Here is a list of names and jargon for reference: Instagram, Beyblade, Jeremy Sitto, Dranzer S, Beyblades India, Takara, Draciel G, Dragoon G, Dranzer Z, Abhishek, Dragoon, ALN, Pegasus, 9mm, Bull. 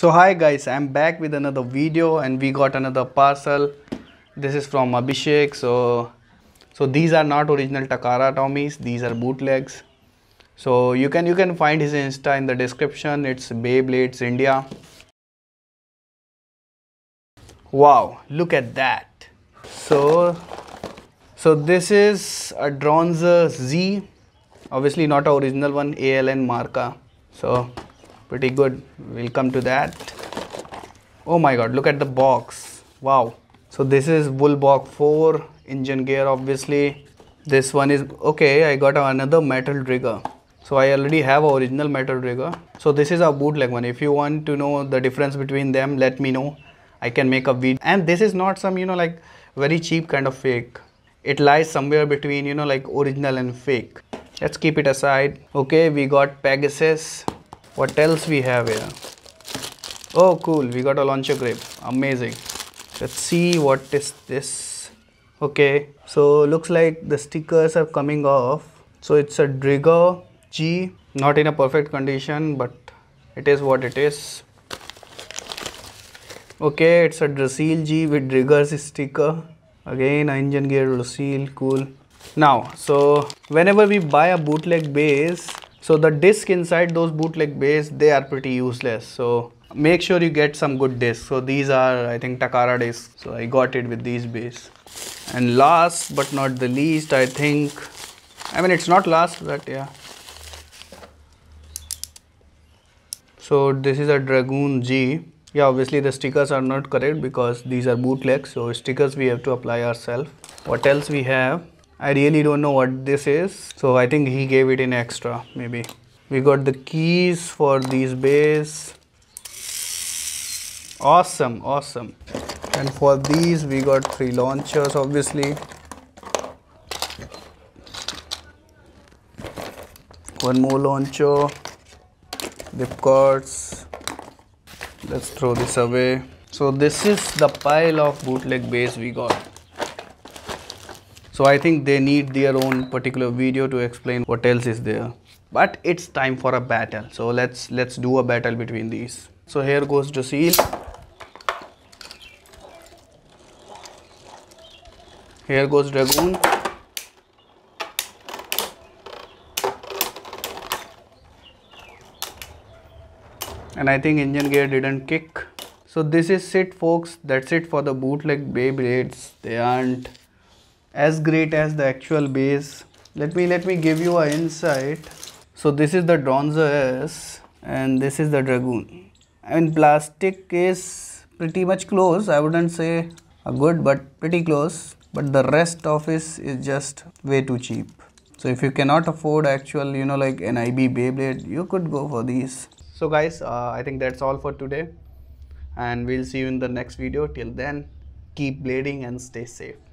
So hi guys, I'm back with another video and we got another parcel. This is from Abhishek. So these are not original Takara Tommys, these are bootlegs. So you can find his Insta in the description. It's Beyblades India. Wow, look at that. So this is a Dranzer Z, obviously not an original one, ALN marka. So pretty good, we'll come to that. Oh my god, look at the box, wow. So this is Bull box 4, engine gear obviously. This one is, okay, I got another metal trigger. So I already have an original metal trigger. So this is a bootleg one. If you want to know the difference between them, let me know. I can make a video. And this is not some, like very cheap kind of fake. It lies somewhere between like original and fake. Let's keep it aside. Okay, we got Pegasus. What else we have here? Oh cool, we got a launcher grip, amazing. Let's see what is this. Okay, so looks like the stickers are coming off. So it's a Draciel G, not in a perfect condition, but it is what it is. Okay, it's a Draciel G with Driger's sticker. Again, engine gear, Lucille, cool. Now, so whenever we buy a bootleg base, so the disc inside those bootleg base, they are pretty useless. So make sure you get some good discs. So these are, I think, Takara discs. So I got it with these base. And last but not the least, I think, I mean, it's not last, but yeah. So this is a Dragoon G. Yeah, obviously the stickers are not correct because these are bootlegs, so stickers we have to apply ourselves. What else we have? I really don't know what this is. So I think he gave it in extra, maybe. We got the keys for these bays. Awesome, awesome. And for these we got 3 launchers, obviously. One more launcher. Dip cords. Let's throw this away. So this is the pile of bootleg base we got. So I think they need their own particular video to explain what else is there. But it's time for a battle. So let's do a battle between these. So here goes Draciel. Here goes Dragoon. And I think engine gear didn't kick. So this is it folks, that's it for the bootleg Beyblades. They aren't as great as the actual base. Let me give you an insight. So this is the Dranzer S and this is the Dragoon. I mean, plastic is pretty much close. I wouldn't say a good, but pretty close. But the rest of it is just way too cheap. So if you cannot afford actual, like NIB Beyblade, you could go for these. So guys, I think that's all for today and we'll see you in the next video. Till then, keep blading and stay safe.